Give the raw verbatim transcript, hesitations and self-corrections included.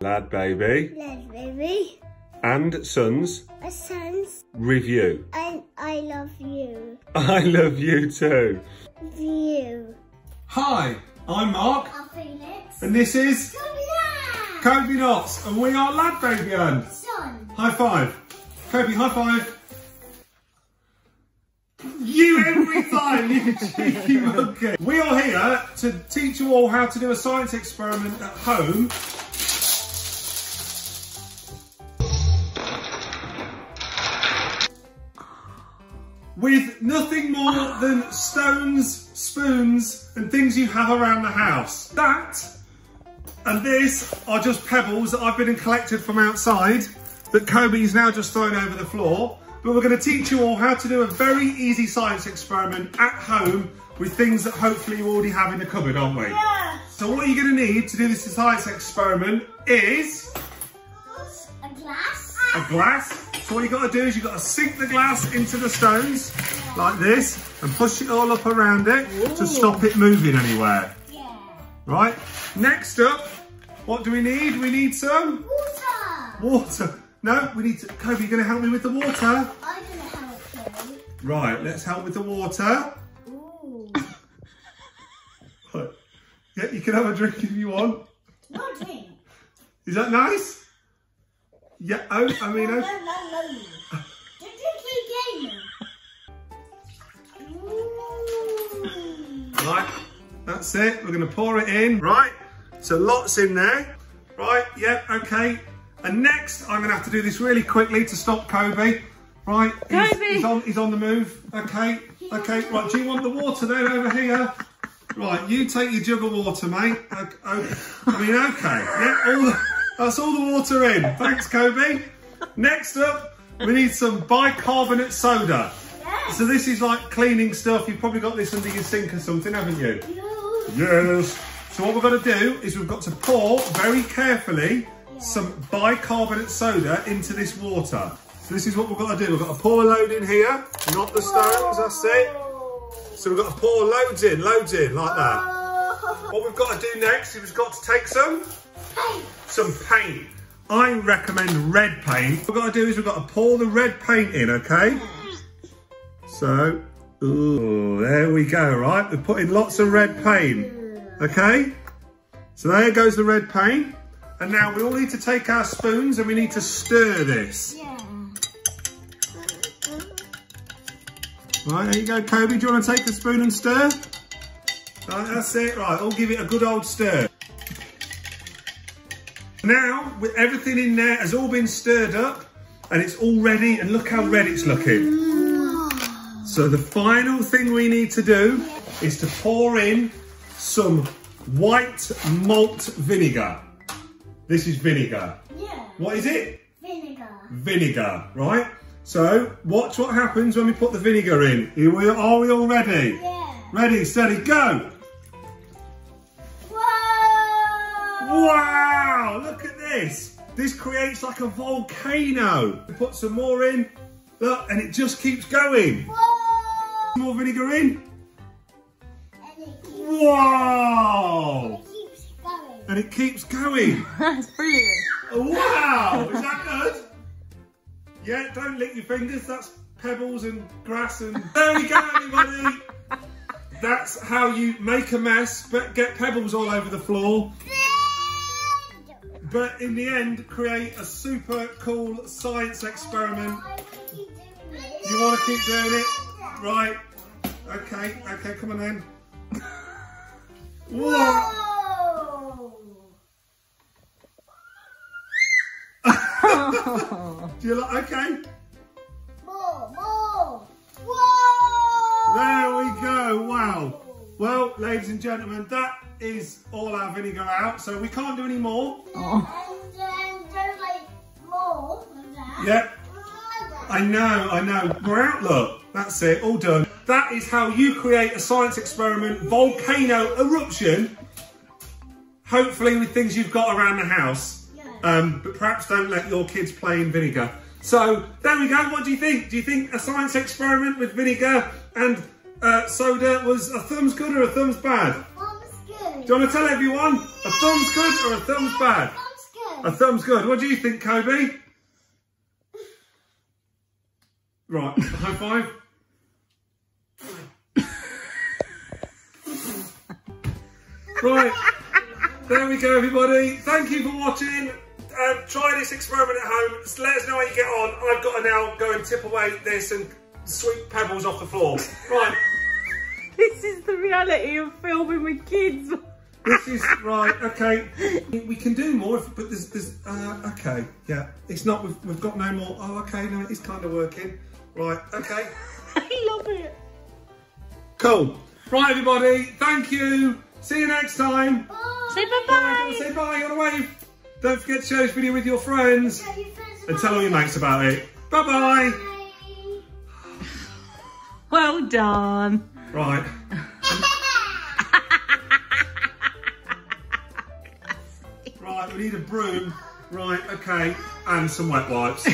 Lad Baby. Lad Baby. And Sons. A Sons. Review. And I love you. I love you too. View. Hi, I'm Mark. I'm Felix. And this is Kobe Knox. Kobe Knox, and we are Lad Baby and Sons. High five. Kobe, high five. You every time, you cheeky monkey. We are here to teach you all how to do a science experiment at home. With nothing more than stones, spoons, and things you have around the house. That and this are just pebbles that I've been and collected from outside that Kobe's now just thrown over the floor. But we're going to teach you all how to do a very easy science experiment at home with things that hopefully you already have in the cupboard, aren't we? Yeah. So what you're going to need to do this science experiment is... A glass. A glass. So what you've got to do is you've got to sink the glass into the stones, yeah, like this, and push it all up around it. Ooh. To stop it moving anywhere. Yeah. Right? Next up, what do we need? We need some... Water. Water. No, we need to... Kobe, you're going to help me with the water? I'm going to help you. Right, let's help with the water. Ooh. Right. Yeah, you can have a drink if you want. No drink. Is that nice? Yeah, oh, I mean... No, no, no, no. Don't drink again. Right, that's it. We're going to pour it in. Right, so lots in there. Right, yeah, okay. And next, I'm going to have to do this really quickly to stop Kobe. Right, he's, Kobe. he's on he's on the move. Okay, okay. Right, do you want the water then over here? Right, you take your jug of water, mate. Okay, okay. I mean, okay. Yeah, all the, that's all the water in. Thanks, Kobe. Next up, we need some bicarbonate soda. Yeah. So this is like cleaning stuff. You've probably got this under your sink or something, haven't you? No. Yes. So what we're going to do is we've got to pour very carefully some bicarbonate soda into this water. So this is what we've got to do. We've got to pour a load in here, not the stones, that's it. So we've got to pour loads in, loads in, like that. Oh. What we've got to do next is we've got to take some paint. Some paint. I recommend red paint. What we've got to do is we've got to pour the red paint in, okay? So, ooh, there we go, right? We're putting lots of red paint, okay? So there goes the red paint. And now we all need to take our spoons and we need to stir this. Yeah. Right, there you go, Kobe. Do you want to take the spoon and stir? Right, that's it. Right, I'll give it a good old stir. Now, with everything in there has all been stirred up and it's all ready, and look how red it's looking. So the final thing we need to do is to pour in some white malt vinegar. This is vinegar. Yeah. What is it? Vinegar. Vinegar, right? So watch what happens when we put the vinegar in. Are we, are we all ready? Yeah. Ready, steady, go. Whoa! Wow, look at this. This creates like a volcano. We put some more in, look, and it just keeps going. Whoa! More vinegar in. And it keeps Whoa! And it keeps going. That's brilliant. Wow, is that good? Yeah, don't lick your fingers. That's pebbles and grass and... There we go, everybody. That's how you make a mess, but get pebbles all over the floor. But in the end, create a super cool science experiment. You want to keep doing it? Right. Okay, okay, come on then. Whoa. Do you like, okay? More, more. Whoa! There we go, wow. Well, ladies and gentlemen, that is all our vinegar out, so we can't do any more. Oh. And then there's like more of that. Yep. I know, I know. We're out, look. That's it, all done. That is how you create a science experiment, volcano eruption, hopefully with things you've got around the house. Um, but perhaps don't let your kids play in vinegar. So there we go. What do you think? Do you think a science experiment with vinegar and uh, soda was a thumbs good or a thumbs bad? Thumbs good. Do you want to tell everyone? Yay! A thumbs good or a thumbs bad? Thumbs good. A thumb's good. What do you think, Kobe? Right, high five. Right, there we go, everybody. Thank you for watching. Um, try this experiment at home. Just let us know how you get on. I've got to now go and tip away this and sweep pebbles off the floor. Right. This is the reality of filming with kids. This is, right, okay. We can do more, if, but there's, there's uh, okay, yeah. It's not, we've, we've got no more. Oh, okay, no, it's kind of working. Right, okay. I love it. Cool. Right, everybody, thank you. See you next time. Bye. Say bye-bye. Say bye, on a wave. Don't forget to share this video with your friends. Tell your friends and tell all your mates about it. Bye-bye. Well done. Right. Right, we need a broom. Right, okay. And some wet wipes.